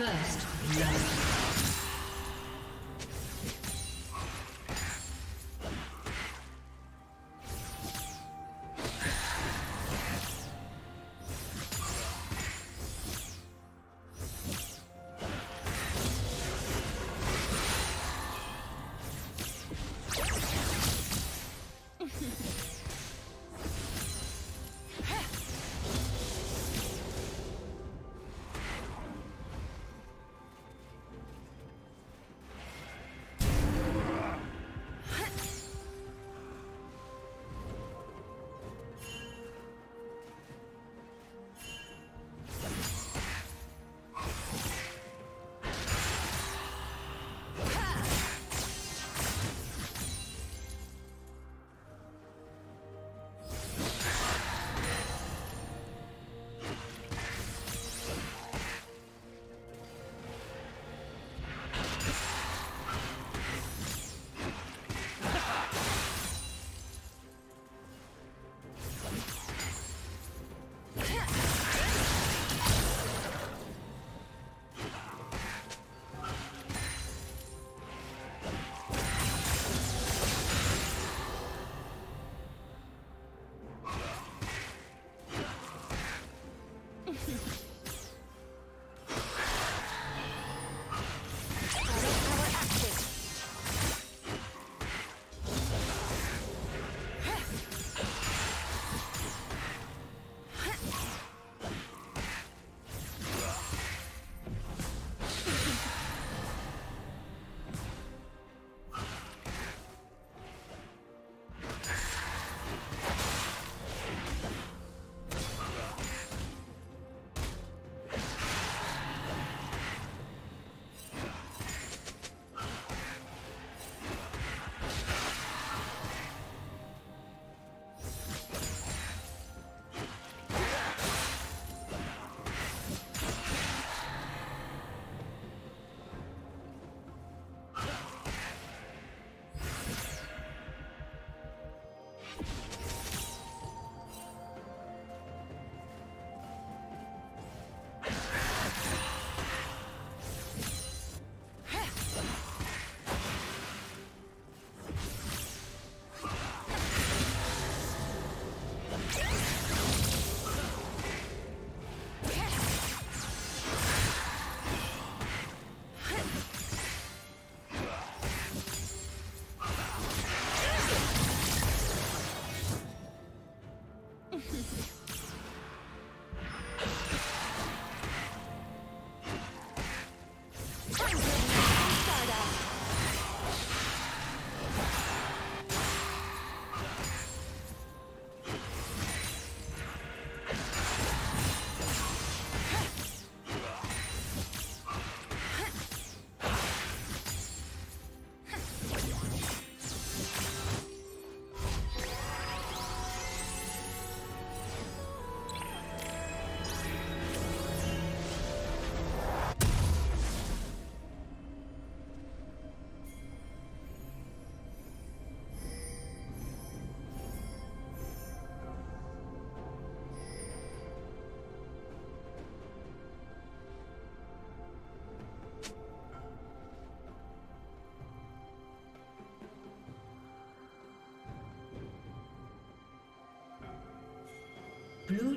First love. Blue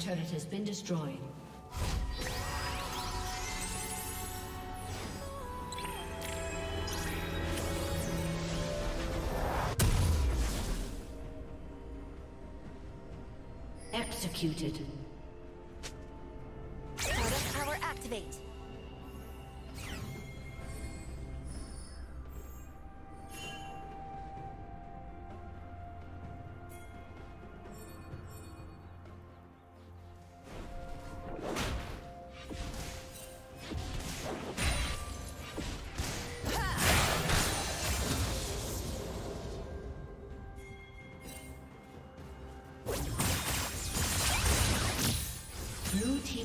Turret has been destroyed. Executed. Turret power activate.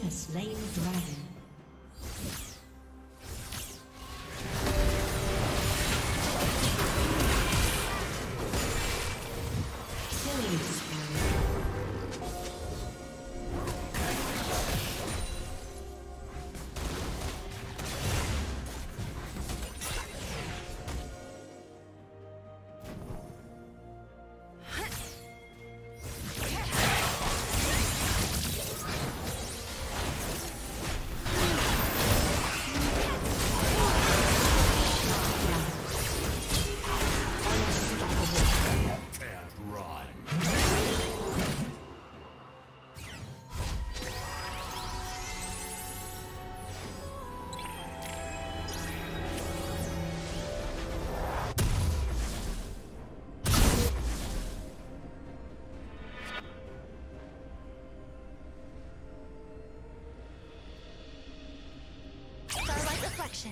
Slain dragon. Reflection.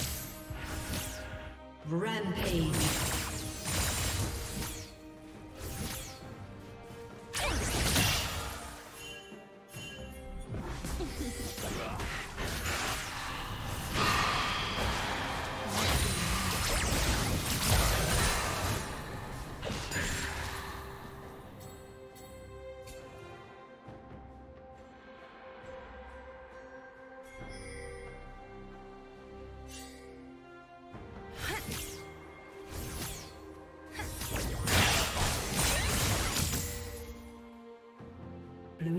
Blue team's turret has been destroyed. Blue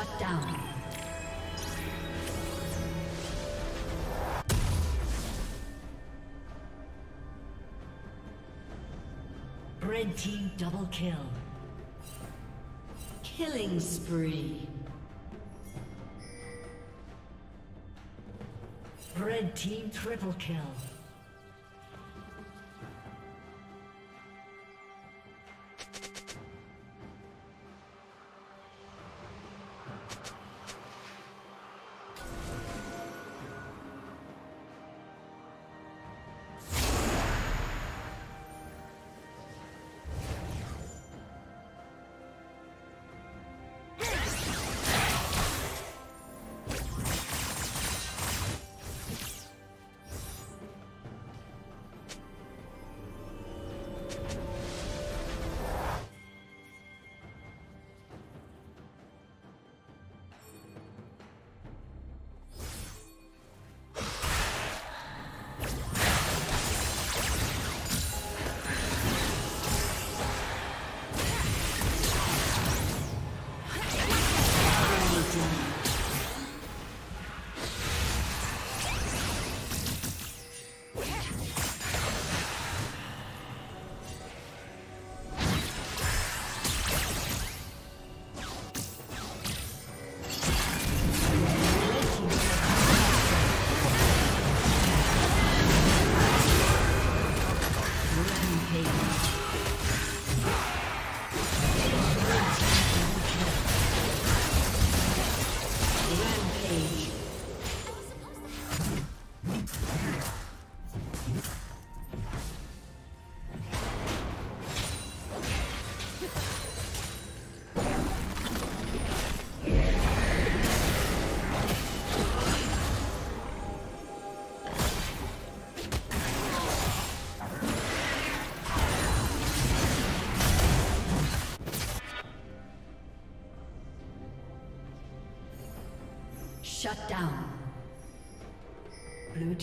Shut down. Red team double kill. Killing spree. Red team triple kill. Shut down. Blue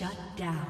Shut down.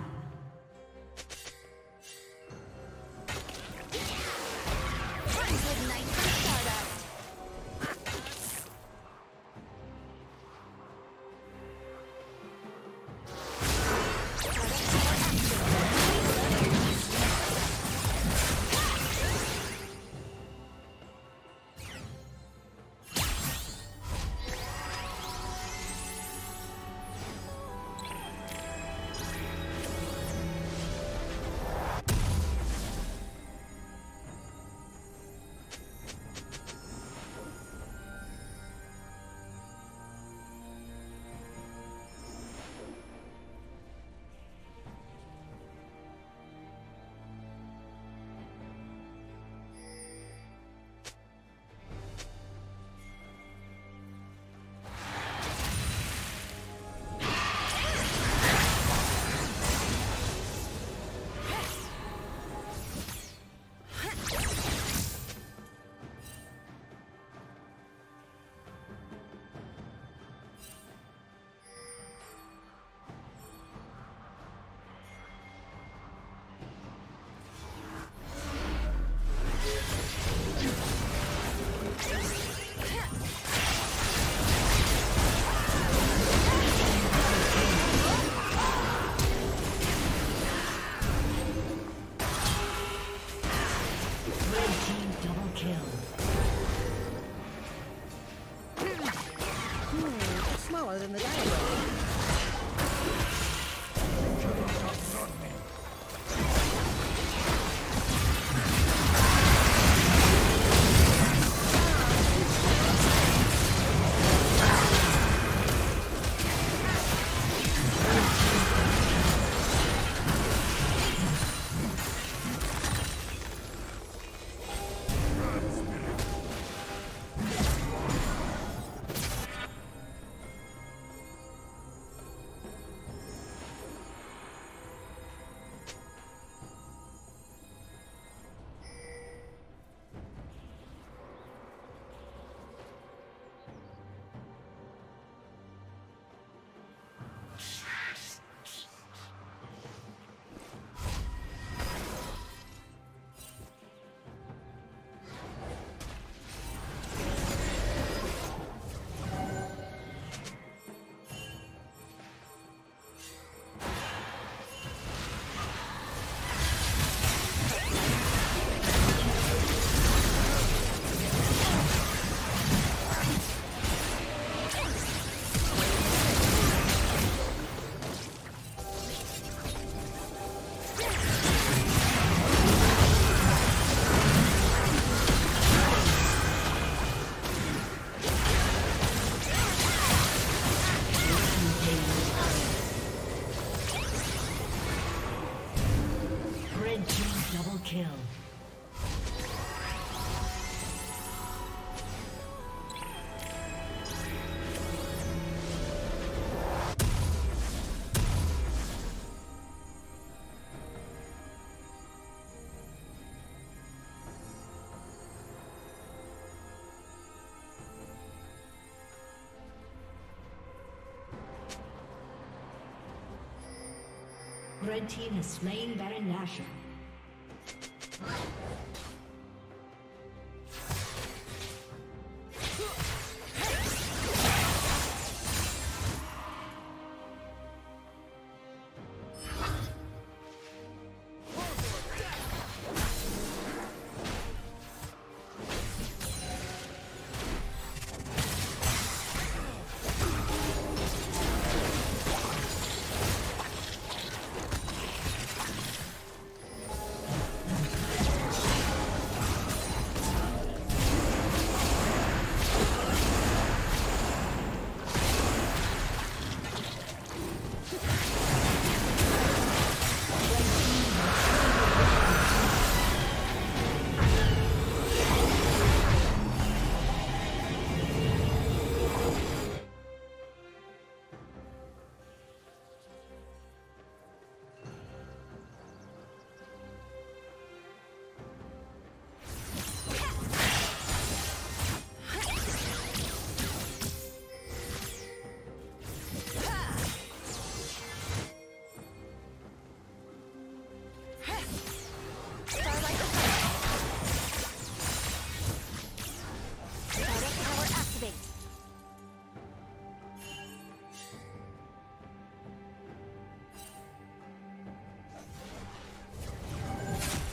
Red team has slain Baron Nashor.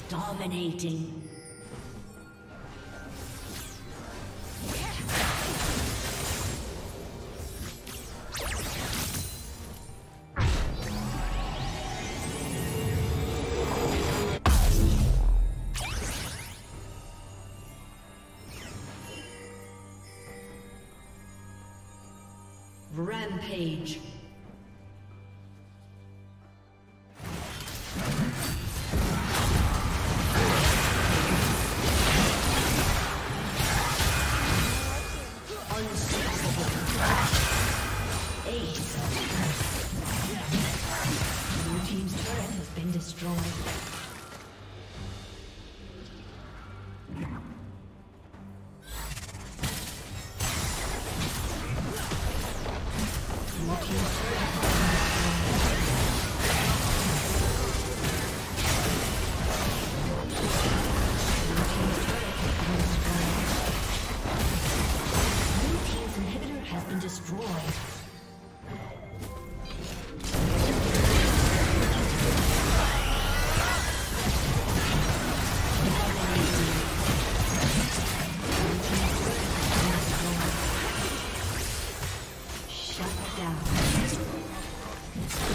Dominating. Rampage. Shut down.